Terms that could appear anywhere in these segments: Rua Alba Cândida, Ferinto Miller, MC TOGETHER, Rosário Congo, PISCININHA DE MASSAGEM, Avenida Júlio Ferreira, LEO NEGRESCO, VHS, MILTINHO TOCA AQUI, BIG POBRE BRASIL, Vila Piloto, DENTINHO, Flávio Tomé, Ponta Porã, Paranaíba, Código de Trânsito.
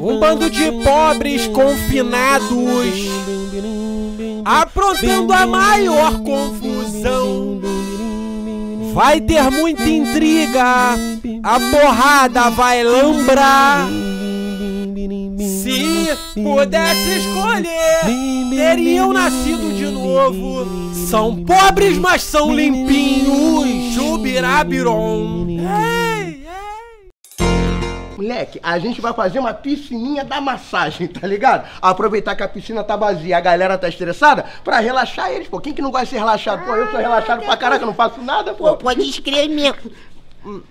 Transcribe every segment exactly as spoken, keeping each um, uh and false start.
Um bando de pobres confinados, aprontando a maior confusão. Vai ter muita intriga, a porrada vai lambrar. Se pudesse escolher, teriam nascido de novo. São pobres, mas são limpinhos. Jubirabiron. Moleque, a gente vai fazer uma piscininha da massagem, tá ligado? Aproveitar que a piscina tá vazia, a galera tá estressada, pra relaxar eles, pô. Quem que não gosta de ser relaxado? Ah, pô, eu sou relaxado pra caraca, não faço nada, pô. Pô, pode escrever mesmo.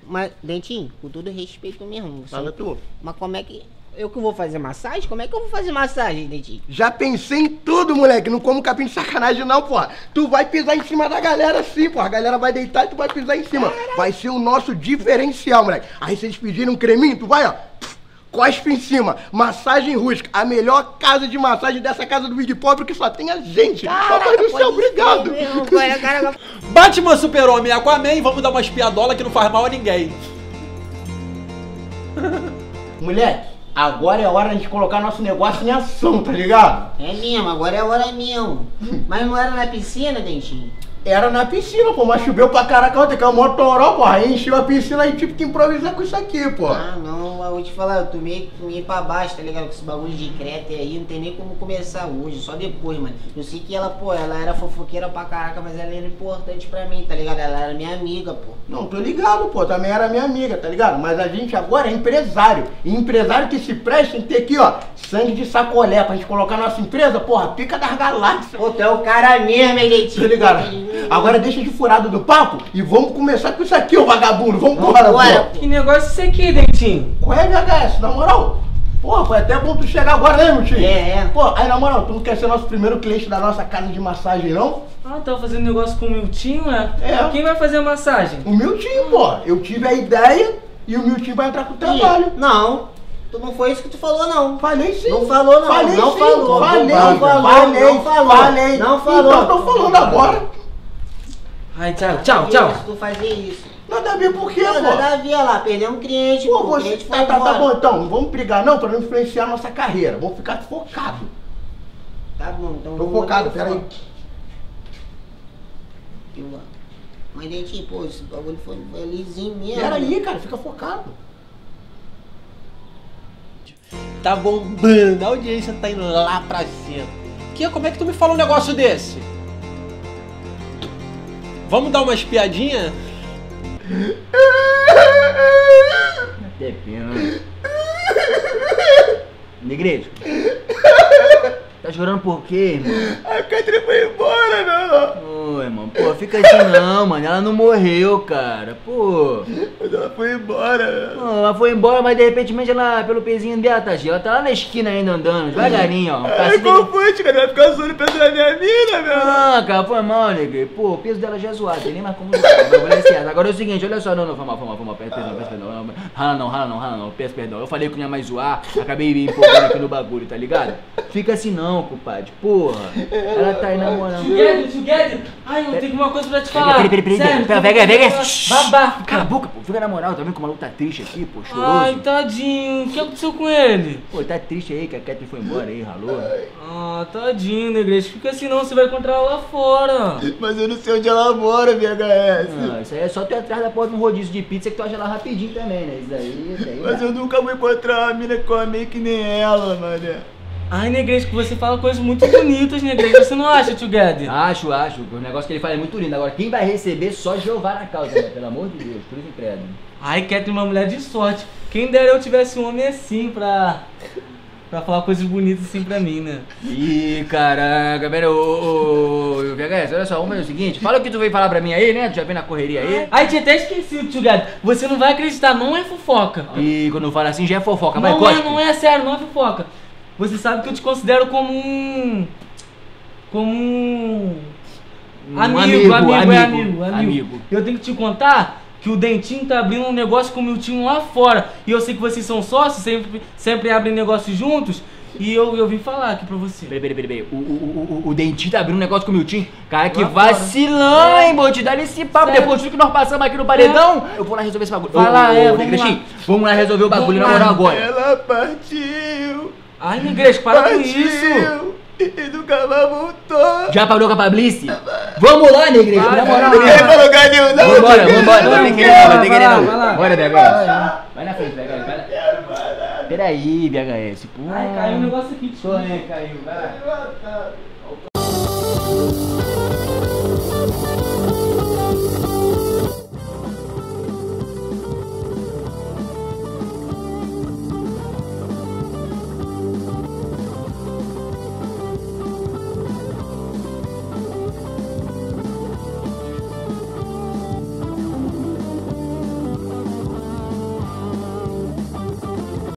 Mas, Dentinho, com todo respeito mesmo. Fala tu. Mas como é que... Eu que vou fazer massagem? Como é que eu vou fazer massagem, Dentinho? Já pensei em tudo, moleque. Não como capim de sacanagem, não, porra. Tu vai pisar em cima da galera sim, porra. A galera vai deitar e tu vai pisar em cima. Caraca. Vai ser o nosso diferencial, moleque. Aí vocês pedirem um creminho, tu vai, ó. Cospe em cima. Massagem rústica. A melhor casa de massagem dessa casa do Big Pop que só tem a gente. Papai do céu, obrigado. Batman, Super-Homem, Aquaman. Vamos dar uma espiadola que não faz mal a ninguém. Moleque. Agora é hora de colocar nosso negócio em ação, tá ligado? É mesmo, agora é hora mesmo. Mas não era na piscina, Dentinho? Era na piscina, pô, mas choveu pra caraca, ontem que é um motoró, pô, aí encheu a piscina e tive que improvisar com isso aqui, pô. Ah, não, eu vou te falar, eu tô meio, meio pra baixo, tá ligado? Com esse bagulho de creta aí, não tem nem como começar hoje, só depois, mano. Eu sei que ela, pô, ela era fofoqueira pra caraca, mas ela era importante pra mim, tá ligado? Ela era minha amiga, pô. Não, tô ligado, pô, também era minha amiga, tá ligado? Mas a gente agora é empresário, e empresário que se presta em ter aqui, ó, sangue de sacolé pra gente colocar nossa empresa, porra, pica das galáxias. Pô, tu é o cara mesmo, hein, Leitinho? Tá ligado? Agora deixa de furado do papo e vamos começar com isso aqui, ô vagabundo. Vamos embora, agora. Que negócio é isso aqui, Dentinho? Qual é, V H S? Na moral? Pô, foi até bom tu chegar agora, né, meu tio? É, é. Pô, aí na moral, tu não quer ser nosso primeiro cliente da nossa casa de massagem, não? Ah, tava fazendo negócio com o Miltinho, né? É. Quem vai fazer a massagem? O Miltinho, pô. Eu tive a ideia e o Miltinho vai entrar com o trabalho. E? Não. Tu não foi isso que tu falou, não. Falei sim. Não falou, não. Falei não sim. Falou. Falei, não falou. Falei, não falou. Falei, não falou. Então eu tô falando agora. Ai, tchau, tchau, tchau. Isso, tu fazer isso. Nada a ver por quê, pô? Nada a ver, olha lá, perdeu um cliente, pô. Pô, você... Tá, tá, tá bom, então. Não vamos brigar, não, pra não influenciar a nossa carreira. Vamos ficar focado. Tá bom, então... Tô focado, peraí. Mas, Dentinho, pô, esse bagulho foi lisinho mesmo. Peraí, cara, fica focado. Tá bombando, a audiência tá indo lá pra cima. Que, como é que tu me fala um negócio desse? Vamos dar uma espiadinha? Até pena. Negreiro. Tá chorando por quê, irmão? A Catri foi embora, não. Ô, irmão, pô, fica assim não, mano. Ela não morreu, cara. Pô. Mas ela foi embora, não. Ela foi embora, mas de repente ela, pelo pezinho dela, tá, ela tá lá na esquina ainda andando, devagarinho, ó. Ai, confunde, cara. Vai ficar zoando o peso da minha mina, meu. Não, cara, foi mal, Negreiro. Pô, o peso dela já é zoado, tem nem mais como zoar. Agora é o seguinte, olha só, não, não, foi mal, foi mal, foi mal. Peço perdão, peço perdão. Rala não, rala não, rala não, peço perdão. Eu falei que não ia mais zoar, acabei me empolgando aqui no bagulho, tá ligado? Fica assim não. Não, compadre, porra. Ela tá aí namorando. Together, together. Ai, eu tenho uma coisa pra te falar. Peraí, peraí, peraí. Pega, pega. Babá. Cala a boca, pô. Fica na moral, tá vendo que o maluco tá triste aqui, pô, choroso. Ai, tadinho. O que aconteceu com ele? Pô, tá triste aí que a Catherine foi embora aí, ralou. Ah, tadinho, Negreiro. Fica assim não, você vai encontrar ela lá fora. Mas eu não sei onde ela mora, V H S. Não, isso aí é só tu ir atrás da porta de um rodízio de pizza que tu acha ela rapidinho também, né? Isso aí, isso aí. Mas eu nunca vou encontrar uma mina que come que nem ela, mané. Ai, Negreiro, que você fala coisas muito bonitas, Negreiro. Você não acha, tio Guedes? Acho, acho. O negócio que ele fala é muito lindo. Agora, quem vai receber só Jeová na causa, né? Pelo amor de Deus, cruz e credo. Ai, Catherine, uma mulher de sorte. Quem dera eu tivesse um homem assim pra... pra falar coisas bonitas assim pra mim, né? Ih, caraca, pera, ô, ô, V H S, olha só, vamos fazer o seguinte, fala o que tu veio falar pra mim aí, né? Tu já veio na correria aí. Ai, tinha até esquecido, tio Gato, você não vai acreditar, não é fofoca. Ih, quando fala assim já é fofoca, vai, corta. Não, não é sério, não é fofoca. Você sabe que eu te considero como um... Como um... um amigo, amigo, amigo, amigo, é amigo, amigo, amigo. Eu tenho que te contar que o Dentinho tá abrindo um negócio com o Miltinho lá fora. E eu sei que vocês são sócios, sempre, sempre abrem negócios juntos. E eu, eu vim falar aqui pra você. Peraí, peraí, peraí. O, o, o, o dentista abriu um negócio com o Miltinho. Cara, que vacilão, hein, Botinho? Dá esse papo. Sério? Depois do que nós passamos aqui no paredão, é. Eu vou lá resolver esse bagulho. Vai lá, é, vamos lá. Vamos lá resolver o bagulho na moral agora. Ela partiu. Ai, Negresco, para partiu. Com isso. E nunca mais voltou. Já parou com a Pablice? Vamos lá, Negresco, na moral. Não quer ir pra lugar nenhum, não. Vambora, vambora. Não tem que ir, não. Bora, Negresco. Vai na frente, Negresco. Vai na Peraí, V H S, pô. Ai, caiu um negócio aqui de né? Caiu, vai.